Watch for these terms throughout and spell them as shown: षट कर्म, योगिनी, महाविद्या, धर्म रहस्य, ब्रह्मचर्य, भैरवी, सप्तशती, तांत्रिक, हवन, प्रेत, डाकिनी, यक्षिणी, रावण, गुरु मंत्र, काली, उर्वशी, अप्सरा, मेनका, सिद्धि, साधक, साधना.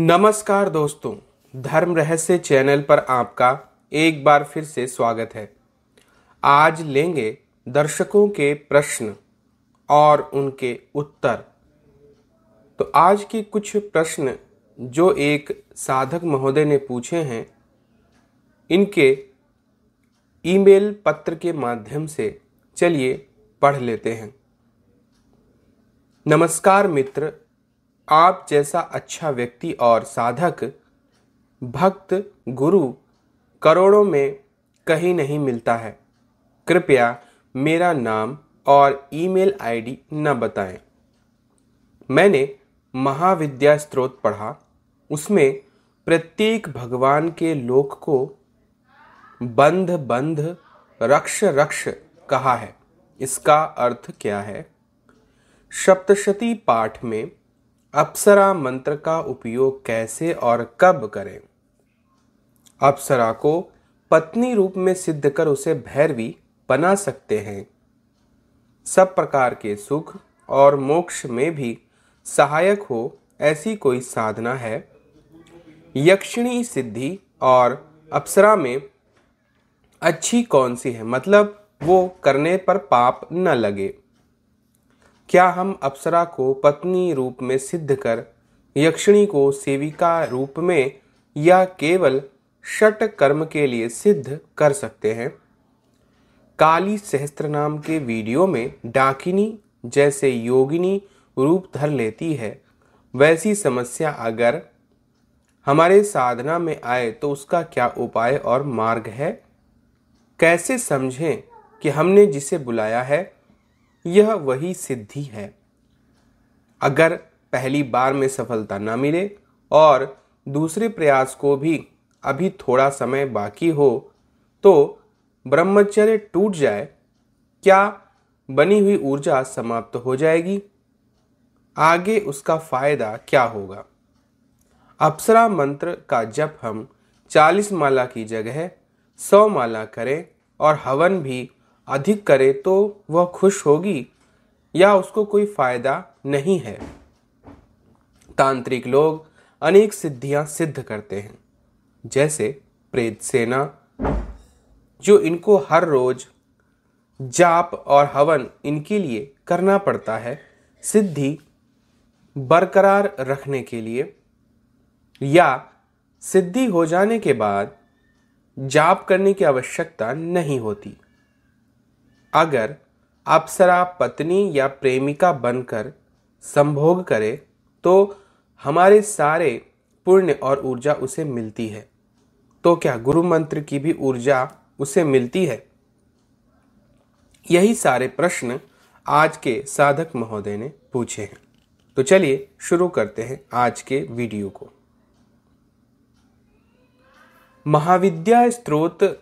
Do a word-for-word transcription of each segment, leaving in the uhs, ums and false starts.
नमस्कार दोस्तों, धर्म रहस्य चैनल पर आपका एक बार फिर से स्वागत है। आज लेंगे दर्शकों के प्रश्न और उनके उत्तर। तो आज के कुछ प्रश्न जो एक साधक महोदय ने पूछे हैं, इनके ईमेल पत्र के माध्यम से चलिए पढ़ लेते हैं। नमस्कार मित्र, आप जैसा अच्छा व्यक्ति और साधक, भक्त, गुरु करोड़ों में कहीं नहीं मिलता है। कृपया मेरा नाम और ईमेल आईडी न बताएं। मैंने महाविद्या स्त्रोत पढ़ा, उसमें प्रत्येक भगवान के लोक को बंध बंध रक्ष रक्ष कहा है। इसका अर्थ क्या है? सप्तशती पाठ में अप्सरा मंत्र का उपयोग कैसे और कब करें? अप्सरा को पत्नी रूप में सिद्ध कर उसे भैरवी बना सकते हैं। सब प्रकार के सुख और मोक्ष में भी सहायक हो ऐसी कोई साधना है? यक्षिणी सिद्धि और अप्सरा में अच्छी कौन सी है, मतलब वो करने पर पाप न लगे। क्या हम अप्सरा को पत्नी रूप में सिद्ध कर यक्षिणी को सेविका रूप में या केवल षट कर्म के लिए सिद्ध कर सकते हैं? काली सहस्त्रनाम के वीडियो में डाकिनी जैसे योगिनी रूप धर लेती है, वैसी समस्या अगर हमारे साधना में आए तो उसका क्या उपाय और मार्ग है? कैसे समझें कि हमने जिसे बुलाया है यह वही सिद्धि है? अगर पहली बार में सफलता ना मिले और दूसरे प्रयास को भी अभी थोड़ा समय बाकी हो तो ब्रह्मचर्य टूट जाए, क्या बनी हुई ऊर्जा समाप्त हो जाएगी? आगे उसका फायदा क्या होगा? अप्सरा मंत्र का जप हम चालीस माला की जगह सौ माला करें और हवन भी अधिक करे तो वह खुश होगी या उसको कोई फायदा नहीं है? तांत्रिक लोग अनेक सिद्धियां सिद्ध करते हैं, जैसे प्रेत सेना, जो इनको हर रोज जाप और हवन इनके लिए करना पड़ता है सिद्धि बरकरार रखने के लिए। या सिद्धि हो जाने के बाद जाप करने की आवश्यकता नहीं होती। अगर अप्सरा पत्नी या प्रेमिका बनकर संभोग करे तो हमारे सारे पुण्य और ऊर्जा उसे मिलती है, तो क्या गुरु मंत्र की भी ऊर्जा उसे मिलती है? यही सारे प्रश्न आज के साधक महोदय ने पूछे हैं। तो चलिए शुरू करते हैं आज के वीडियो को। महाविद्या स्त्रोत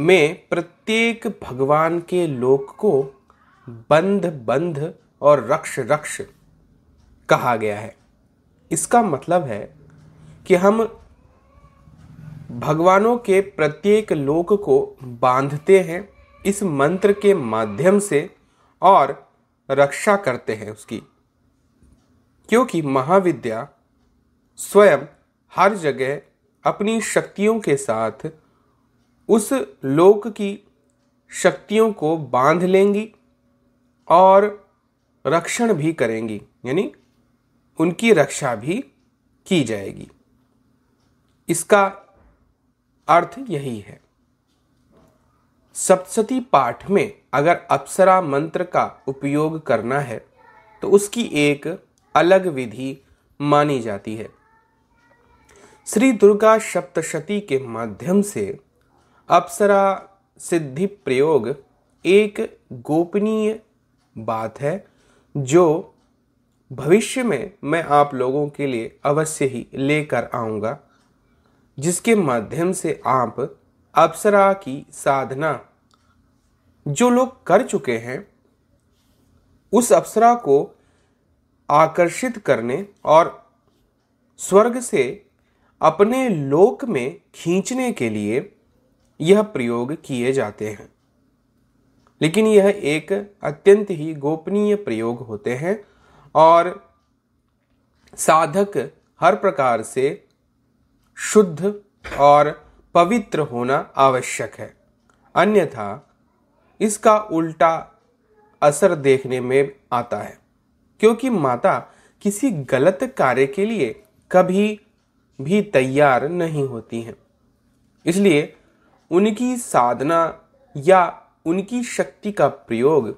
में प्रत्येक भगवान के लोक को बंध बंध और रक्ष रक्ष कहा गया है। इसका मतलब है कि हम भगवानों के प्रत्येक लोक को बांधते हैं इस मंत्र के माध्यम से और रक्षा करते हैं उसकी, क्योंकि महाविद्या स्वयं हर जगह अपनी शक्तियों के साथ उस लोक की शक्तियों को बांध लेंगी और रक्षण भी करेंगी, यानी उनकी रक्षा भी की जाएगी। इसका अर्थ यही है। सप्तशती पाठ में अगर अप्सरा मंत्र का उपयोग करना है तो उसकी एक अलग विधि मानी जाती है। श्री दुर्गा सप्तशती के माध्यम से अप्सरा सिद्धि प्रयोग एक गोपनीय बात है, जो भविष्य में मैं आप लोगों के लिए अवश्य ही लेकर आऊँगा, जिसके माध्यम से आप अप्सरा की साधना जो लोग कर चुके हैं, उस अप्सरा को आकर्षित करने और स्वर्ग से अपने लोक में खींचने के लिए यह प्रयोग किए जाते हैं। लेकिन यह एक अत्यंत ही गोपनीय प्रयोग होते हैं और साधक हर प्रकार से शुद्ध और पवित्र होना आवश्यक है, अन्यथा इसका उल्टा असर देखने में आता है, क्योंकि माता किसी गलत कार्य के लिए कभी भी तैयार नहीं होती हैं। इसलिए उनकी साधना या उनकी शक्ति का प्रयोग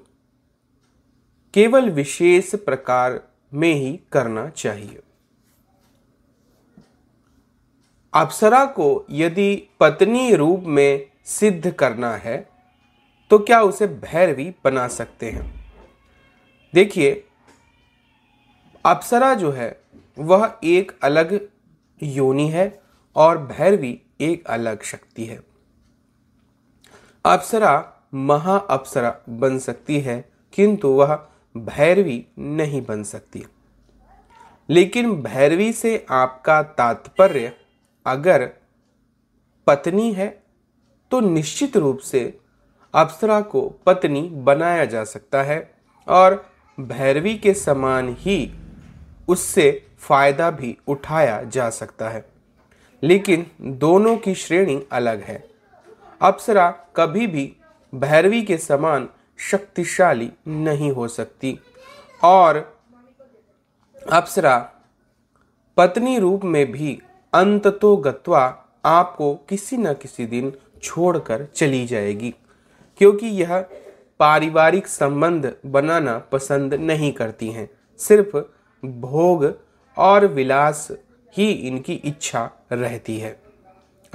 केवल विशेष प्रकार में ही करना चाहिए। अप्सरा को यदि पत्नी रूप में सिद्ध करना है तो क्या उसे भैरवी बना सकते हैं? देखिए, अप्सरा जो है वह एक अलग योनि है और भैरवी एक अलग शक्ति है। अप्सरा महा अप्सरा बन सकती है किंतु वह भैरवी नहीं बन सकती। लेकिन भैरवी से आपका तात्पर्य अगर पत्नी है तो निश्चित रूप से अप्सरा को पत्नी बनाया जा सकता है और भैरवी के समान ही उससे फायदा भी उठाया जा सकता है, लेकिन दोनों की श्रेणी अलग है। अप्सरा कभी भी भैरवी के समान शक्तिशाली नहीं हो सकती और अप्सरा पत्नी रूप में भी अंततो गत्वा आपको किसी न किसी दिन छोड़कर चली जाएगी, क्योंकि यह पारिवारिक संबंध बनाना पसंद नहीं करती हैं। सिर्फ भोग और विलास ही इनकी इच्छा रहती है,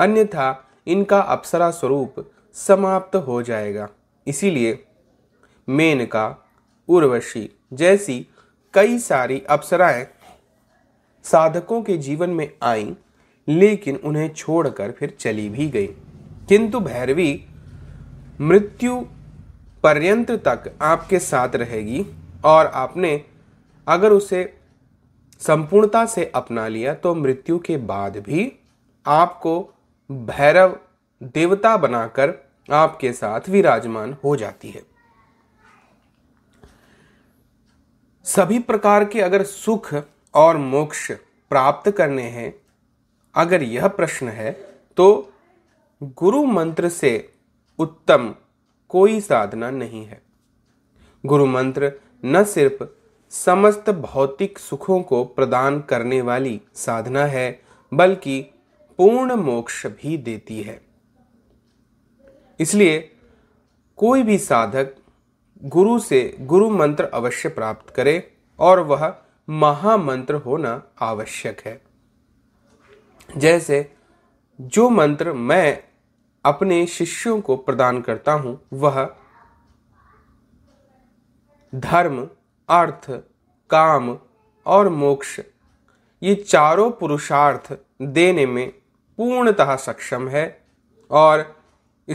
अन्यथा इनका अप्सरा स्वरूप समाप्त हो जाएगा। इसीलिए मेनका, उर्वशी जैसी कई सारी अप्सराएं साधकों के जीवन में आईं, लेकिन उन्हें छोड़कर फिर चली भी गई। किंतु भैरवी मृत्यु पर्यंत तक आपके साथ रहेगी और आपने अगर उसे संपूर्णता से अपना लिया तो मृत्यु के बाद भी आपको भैरव देवता बनाकर आपके साथ विराजमान हो जाती है। सभी प्रकार के अगर सुख और मोक्ष प्राप्त करने हैं, अगर यह प्रश्न है तो गुरु मंत्र से उत्तम कोई साधना नहीं है। गुरु मंत्र न सिर्फ समस्त भौतिक सुखों को प्रदान करने वाली साधना है बल्कि पूर्ण मोक्ष भी देती है। इसलिए कोई भी साधक गुरु से गुरु मंत्र अवश्य प्राप्त करे और वह महामंत्र होना आवश्यक है। जैसे जो मंत्र मैं अपने शिष्यों को प्रदान करता हूं वह धर्म, अर्थ, काम और मोक्ष, ये चारों पुरुषार्थ देने में पूर्णतः सक्षम है और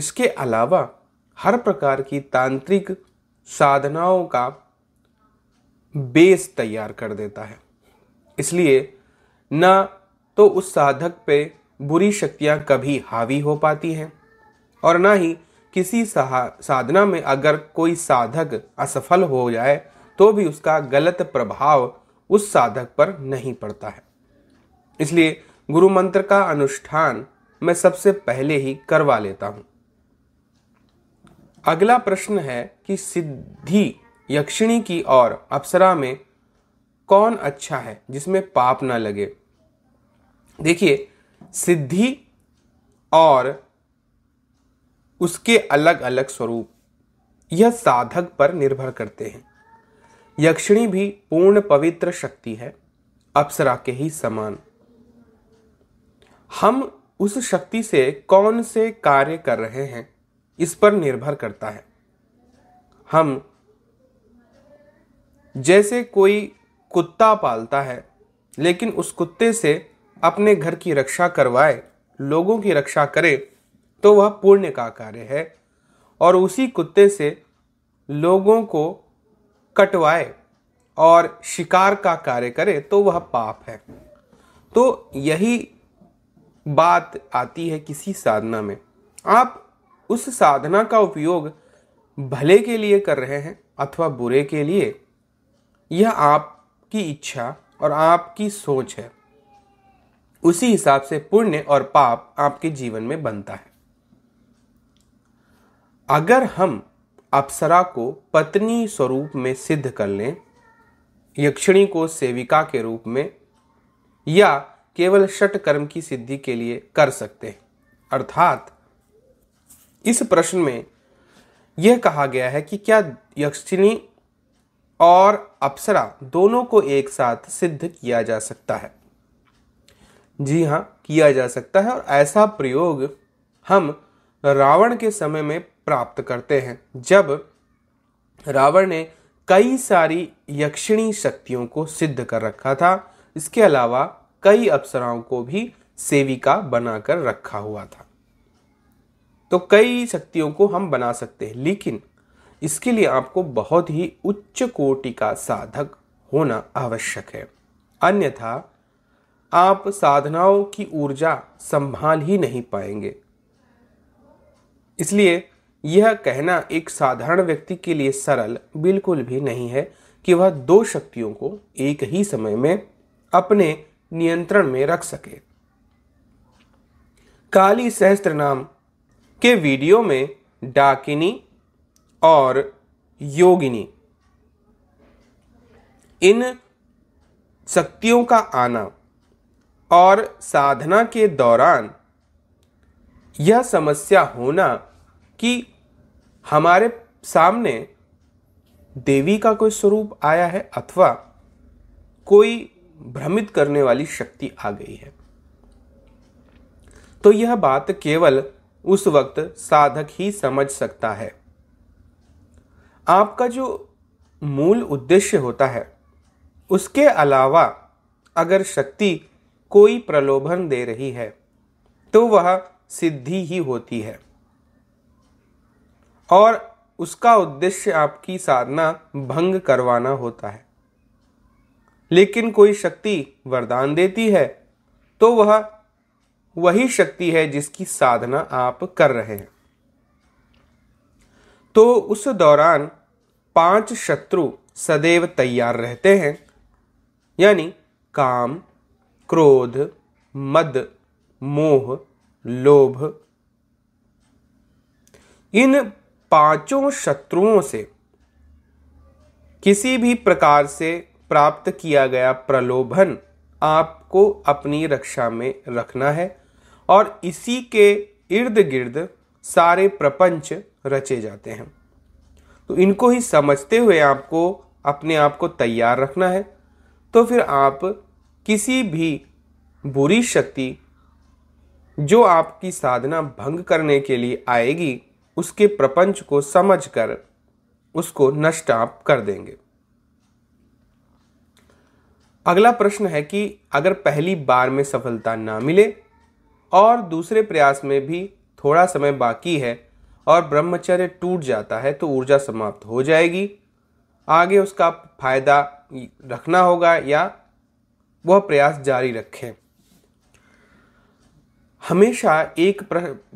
इसके अलावा हर प्रकार की तांत्रिक साधनाओं का बेस तैयार कर देता है। इसलिए ना तो उस साधक पे बुरी शक्तियां कभी हावी हो पाती हैं और ना ही किसी साधना में अगर कोई साधक असफल हो जाए तो भी उसका गलत प्रभाव उस साधक पर नहीं पड़ता है। इसलिए गुरु मंत्र का अनुष्ठान मैं सबसे पहले ही करवा लेता हूं। अगला प्रश्न है कि सिद्धि यक्षिणी की और अप्सरा में कौन अच्छा है जिसमें पाप ना लगे। देखिए, सिद्धि और उसके अलग अलग स्वरूप यह साधक पर निर्भर करते हैं। यक्षिणी भी पूर्ण पवित्र शक्ति है, अप्सरा के ही समान। हम उस शक्ति से कौन से कार्य कर रहे हैं इस पर निर्भर करता है। हम जैसे कोई कुत्ता पालता है लेकिन उस कुत्ते से अपने घर की रक्षा करवाए, लोगों की रक्षा करे तो वह पुण्य का कार्य है, और उसी कुत्ते से लोगों को कटवाए और शिकार का कार्य करे तो वह पाप है। तो यही बात आती है किसी साधना में। आप उस साधना का उपयोग भले के लिए कर रहे हैं अथवा बुरे के लिए, यह आपकी इच्छा और आपकी सोच है। उसी हिसाब से पुण्य और पाप आपके जीवन में बनता है। अगर हम अप्सरा को पत्नी स्वरूप में सिद्ध कर लें, यक्षिणी को सेविका के रूप में, या केवल षट कर्म की सिद्धि के लिए कर सकते हैं। अर्थात इस प्रश्न में यह कहा गया है कि क्या यक्षिणी और अप्सरा दोनों को एक साथ सिद्ध किया जा सकता है। जी हाँ, किया जा सकता है, और ऐसा प्रयोग हम रावण के समय में प्राप्त करते हैं, जब रावण ने कई सारी यक्षिणी शक्तियों को सिद्ध कर रखा था। इसके अलावा कई अप्सराओं को भी सेविका बनाकर रखा हुआ था। तो कई शक्तियों को हम बना सकते हैं, लेकिन इसके लिए आपको बहुत ही उच्च कोटि का साधक होना आवश्यक है, अन्यथा आप साधनाओं की ऊर्जा संभाल ही नहीं पाएंगे। इसलिए यह कहना एक साधारण व्यक्ति के लिए सरल बिल्कुल भी नहीं है कि वह दो शक्तियों को एक ही समय में अपने नियंत्रण में रख सके। काली सहस्त्रनाम के वीडियो में डाकिनी और योगिनी, इन शक्तियों का आना और साधना के दौरान यह समस्या होना कि हमारे सामने देवी का कोई स्वरूप आया है अथवा कोई भ्रमित करने वाली शक्ति आ गई है, तो यह बात केवल उस वक्त साधक ही समझ सकता है। आपका जो मूल उद्देश्य होता है, उसके अलावा अगर शक्ति कोई प्रलोभन दे रही है तो वह सिद्धि ही होती है, और उसका उद्देश्य आपकी साधना भंग करवाना होता है। लेकिन कोई शक्ति वरदान देती है तो वह वही शक्ति है जिसकी साधना आप कर रहे हैं। तो उस दौरान पांच शत्रु सदैव तैयार रहते हैं, यानी काम, क्रोध, मद, मोह, लोभ। इन पांचों शत्रुओं से किसी भी प्रकार से प्राप्त किया गया प्रलोभन आपको अपनी रक्षा में रखना है, और इसी के इर्द गिर्द सारे प्रपंच रचे जाते हैं। तो इनको ही समझते हुए आपको अपने आप को तैयार रखना है, तो फिर आप किसी भी बुरी शक्ति जो आपकी साधना भंग करने के लिए आएगी, उसके प्रपंच को समझकर उसको नष्ट आप कर देंगे। अगला प्रश्न है कि अगर पहली बार में सफलता ना मिले और दूसरे प्रयास में भी थोड़ा समय बाकी है और ब्रह्मचर्य टूट जाता है तो ऊर्जा समाप्त हो जाएगी, आगे उसका फायदा रखना होगा या वह प्रयास जारी रखें। हमेशा एक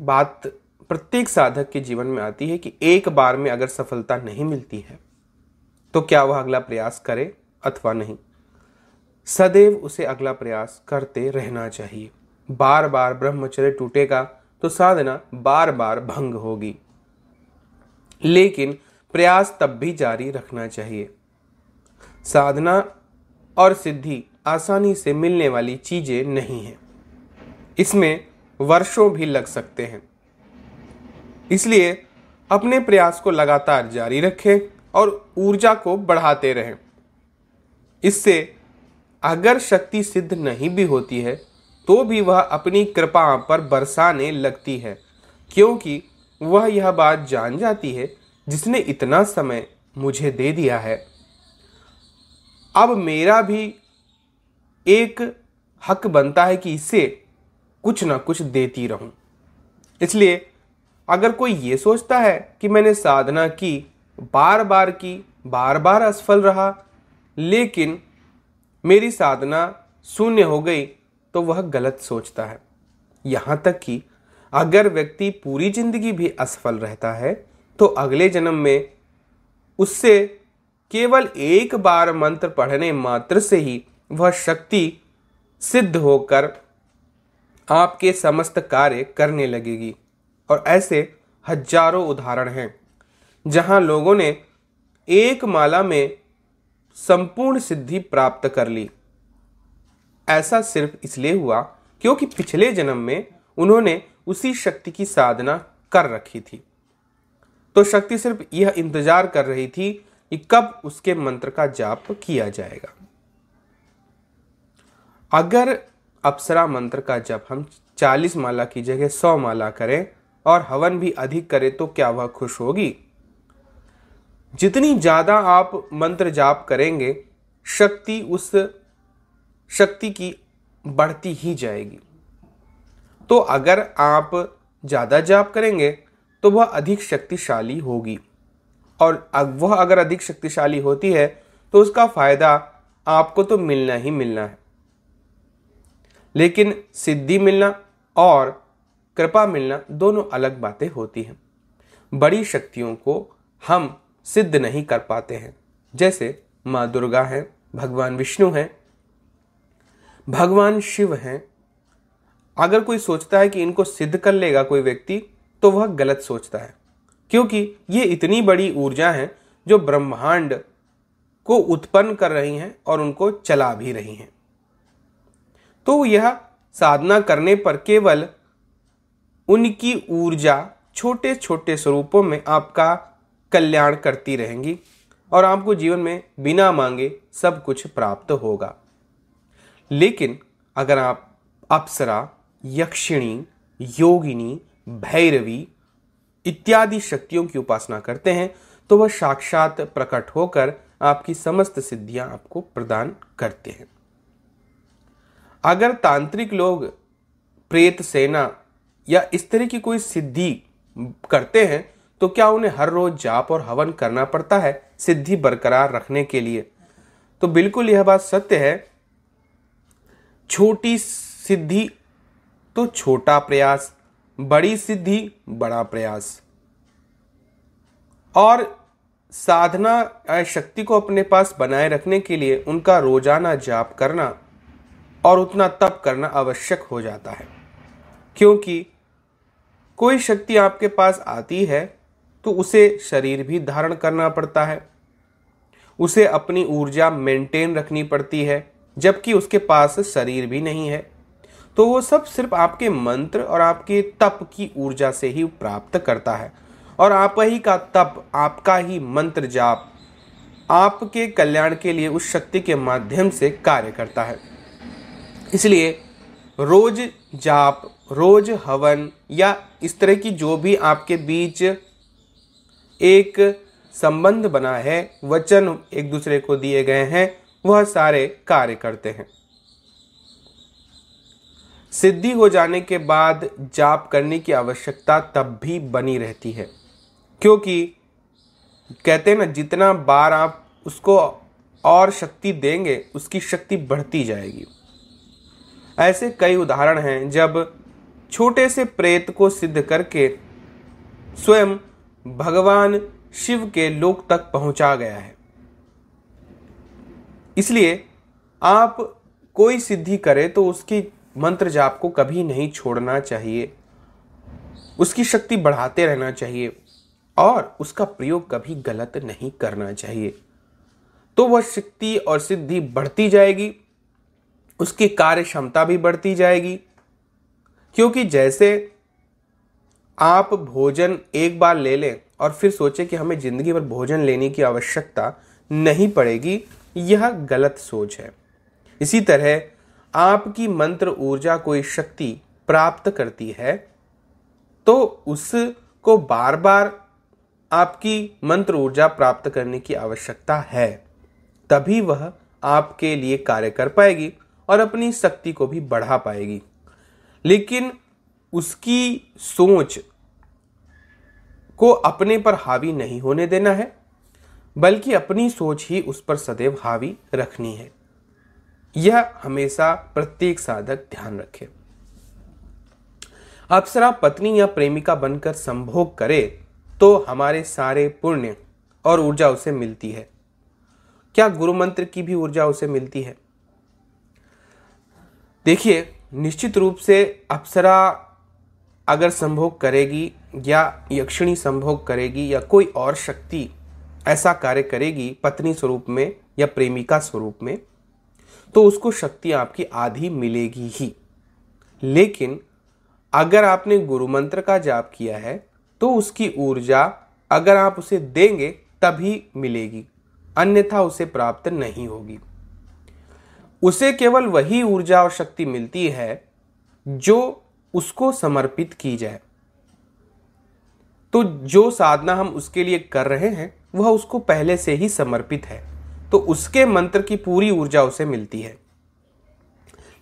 बात प्रत्येक साधक के जीवन में आती है कि एक बार में अगर सफलता नहीं मिलती है तो क्या वह अगला प्रयास करे अथवा नहीं। सदैव उसे अगला प्रयास करते रहना चाहिए। बार बार ब्रह्मचर्य टूटेगा तो साधना बार बार भंग होगी, लेकिन प्रयास तब भी जारी रखना चाहिए। साधना और सिद्धि आसानी से मिलने वाली चीजें नहीं हैं, इसमें वर्षों भी लग सकते हैं। इसलिए अपने प्रयास को लगातार जारी रखें और ऊर्जा को बढ़ाते रहें। इससे अगर शक्ति सिद्ध नहीं भी होती है तो भी वह अपनी कृपा पर बरसाने लगती है, क्योंकि वह यह बात जान जाती है, जिसने इतना समय मुझे दे दिया है, अब मेरा भी एक हक बनता है कि इसे कुछ ना कुछ देती रहूं। इसलिए अगर कोई ये सोचता है कि मैंने साधना की, बार बार की, बार बार असफल रहा, लेकिन मेरी साधना शून्य हो गई, तो वह गलत सोचता है। यहाँ तक कि अगर व्यक्ति पूरी जिंदगी भी असफल रहता है तो अगले जन्म में उससे केवल एक बार मंत्र पढ़ने मात्र से ही वह शक्ति सिद्ध होकर आपके समस्त कार्य करने लगेगी। और ऐसे हजारों उदाहरण हैं जहां लोगों ने एक माला में संपूर्ण सिद्धि प्राप्त कर ली। ऐसा सिर्फ इसलिए हुआ क्योंकि पिछले जन्म में उन्होंने उसी शक्ति की साधना कर रखी थी। तो शक्ति सिर्फ यह इंतजार कर रही थी कि कब उसके मंत्र का जाप किया जाएगा। अगर अप्सरा मंत्र का जप हम चालीस माला की जगह सौ माला करें और हवन भी अधिक करें तो क्या वह खुश होगी? जितनी ज़्यादा आप मंत्र जाप करेंगे शक्ति उस शक्ति की बढ़ती ही जाएगी। तो अगर आप ज़्यादा जाप करेंगे तो वह अधिक शक्तिशाली होगी, और वह अगर अधिक शक्तिशाली होती है तो उसका फ़ायदा आपको तो मिलना ही मिलना है। लेकिन सिद्धि मिलना और कृपा मिलना दोनों अलग बातें होती हैं। बड़ी शक्तियों को हम सिद्ध नहीं कर पाते हैं, जैसे माँ दुर्गा हैं, भगवान विष्णु हैं, भगवान शिव हैं। अगर कोई सोचता है कि इनको सिद्ध कर लेगा कोई व्यक्ति तो वह गलत सोचता है, क्योंकि ये इतनी बड़ी ऊर्जा हैं जो ब्रह्मांड को उत्पन्न कर रही हैं और उनको चला भी रही हैं। तो यह साधना करने पर केवल उनकी ऊर्जा छोटे छोटे स्वरूपों में आपका कल्याण करती रहेंगी और आपको जीवन में बिना मांगे सब कुछ प्राप्त होगा। लेकिन अगर आप अप्सरा, यक्षिणी, योगिनी, भैरवी इत्यादि शक्तियों की उपासना करते हैं तो वह साक्षात प्रकट होकर आपकी समस्त सिद्धियां आपको प्रदान करते हैं। अगर तांत्रिक लोग प्रेत सेना या इस तरह की कोई सिद्धि करते हैं तो क्या उन्हें हर रोज जाप और हवन करना पड़ता है सिद्धि बरकरार रखने के लिए? तो बिल्कुल यह बात सत्य है। छोटी सिद्धि तो छोटा प्रयास, बड़ी सिद्धि बड़ा प्रयास। और साधना शक्ति को अपने पास बनाए रखने के लिए उनका रोजाना जाप करना और उतना तप करना आवश्यक हो जाता है, क्योंकि कोई शक्ति आपके पास आती है तो उसे शरीर भी धारण करना पड़ता है, उसे अपनी ऊर्जा मेंटेन रखनी पड़ती है, जबकि उसके पास शरीर भी नहीं है। तो वो सब सिर्फ आपके मंत्र और आपके तप की ऊर्जा से ही प्राप्त करता है, और आप ही का तप, आपका ही मंत्र जाप आपके कल्याण के लिए उस शक्ति के माध्यम से कार्य करता है। इसलिए रोज जाप, रोज हवन या इस तरह की जो भी आपके बीच एक संबंध बना है, वचन एक दूसरे को दिए गए हैं, वह सारे कार्य करते हैं। सिद्धि हो जाने के बाद जाप करने की आवश्यकता तब भी बनी रहती है, क्योंकि कहते हैं ना, जितना बार आप उसको और शक्ति देंगे उसकी शक्ति बढ़ती जाएगी। ऐसे कई उदाहरण हैं जब छोटे से प्रेत को सिद्ध करके स्वयं भगवान शिव के लोक तक पहुंचा गया है। इसलिए आप कोई सिद्धि करें तो उसकी मंत्र जाप को कभी नहीं छोड़ना चाहिए, उसकी शक्ति बढ़ाते रहना चाहिए और उसका प्रयोग कभी गलत नहीं करना चाहिए। तो वह शक्ति और सिद्धि बढ़ती जाएगी, उसकी कार्य क्षमता भी बढ़ती जाएगी। क्योंकि जैसे आप भोजन एक बार ले लें और फिर सोचें कि हमें जिंदगी भर भोजन लेने की आवश्यकता नहीं पड़ेगी, यह गलत सोच है। इसी तरह आपकी मंत्र ऊर्जा कोई शक्ति प्राप्त करती है तो उसको बार बार आपकी मंत्र ऊर्जा प्राप्त करने की आवश्यकता है, तभी वह आपके लिए कार्य कर पाएगी और अपनी शक्ति को भी बढ़ा पाएगी। लेकिन उसकी सोच को अपने पर हावी नहीं होने देना है, बल्कि अपनी सोच ही उस पर सदैव हावी रखनी है। यह हमेशा प्रत्येक साधक ध्यान रखे। अप्सरा पत्नी या प्रेमिका बनकर संभोग करे तो हमारे सारे पुण्य और ऊर्जा उसे मिलती है। क्या गुरु मंत्र की भी ऊर्जा उसे मिलती है? देखिए, निश्चित रूप से अप्सरा अगर संभोग करेगी या यक्षिणी संभोग करेगी या कोई और शक्ति ऐसा कार्य करेगी पत्नी स्वरूप में या प्रेमिका स्वरूप में, तो उसको शक्ति आपकी आधी मिलेगी ही। लेकिन अगर आपने गुरु मंत्र का जाप किया है तो उसकी ऊर्जा अगर आप उसे देंगे तभी मिलेगी, अन्यथा उसे प्राप्त नहीं होगी। उसे केवल वही ऊर्जा और शक्ति मिलती है जो उसको समर्पित की जाए। तो जो साधना हम उसके लिए कर रहे हैं वह उसको पहले से ही समर्पित है, तो उसके मंत्र की पूरी ऊर्जा उसे मिलती है।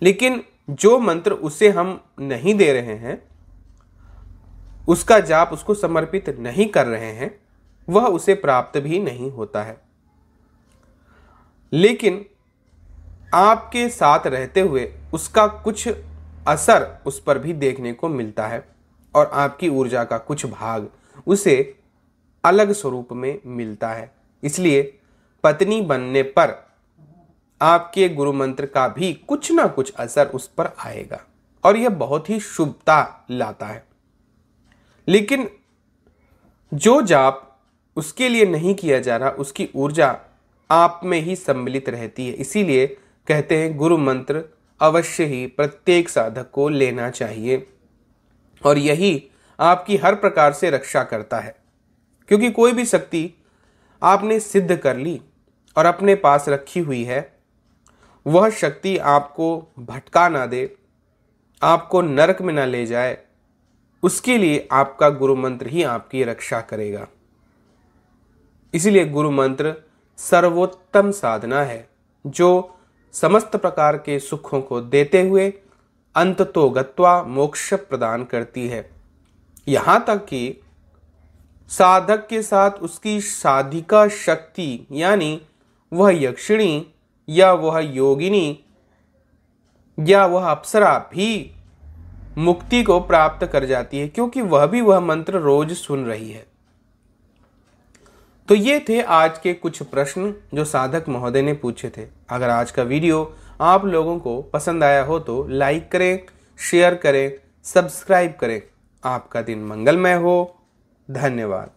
लेकिन जो मंत्र उसे हम नहीं दे रहे हैं, उसका जाप उसको समर्पित नहीं कर रहे हैं, वह उसे प्राप्त भी नहीं होता है। लेकिन आपके साथ रहते हुए उसका कुछ असर उस पर भी देखने को मिलता है और आपकी ऊर्जा का कुछ भाग उसे अलग स्वरूप में मिलता है। इसलिए पत्नी बनने पर आपके गुरु मंत्र का भी कुछ ना कुछ असर उस पर आएगा और यह बहुत ही शुभता लाता है। लेकिन जो जाप उसके लिए नहीं किया जा रहा उसकी ऊर्जा आप में ही सम्मिलित रहती है। इसीलिए कहते हैं गुरु मंत्र अवश्य ही प्रत्येक साधक को लेना चाहिए और यही आपकी हर प्रकार से रक्षा करता है। क्योंकि कोई भी शक्ति आपने सिद्ध कर ली और अपने पास रखी हुई है, वह शक्ति आपको भटका ना दे, आपको नरक में ना ले जाए, उसके लिए आपका गुरु मंत्र ही आपकी रक्षा करेगा। इसलिए गुरु मंत्र सर्वोत्तम साधना है जो समस्त प्रकार के सुखों को देते हुए अंततो गत्वा मोक्ष प्रदान करती है। यहाँ तक कि साधक के साथ उसकी साधिका शक्ति यानी वह यक्षिणी या वह योगिनी या वह अप्सरा भी मुक्ति को प्राप्त कर जाती है, क्योंकि वह भी वह मंत्र रोज सुन रही है। तो ये थे आज के कुछ प्रश्न जो साधक महोदय ने पूछे थे। अगर आज का वीडियो आप लोगों को पसंद आया हो तो लाइक करें, शेयर करें, सब्सक्राइब करें। आपका दिन मंगलमय हो। धन्यवाद।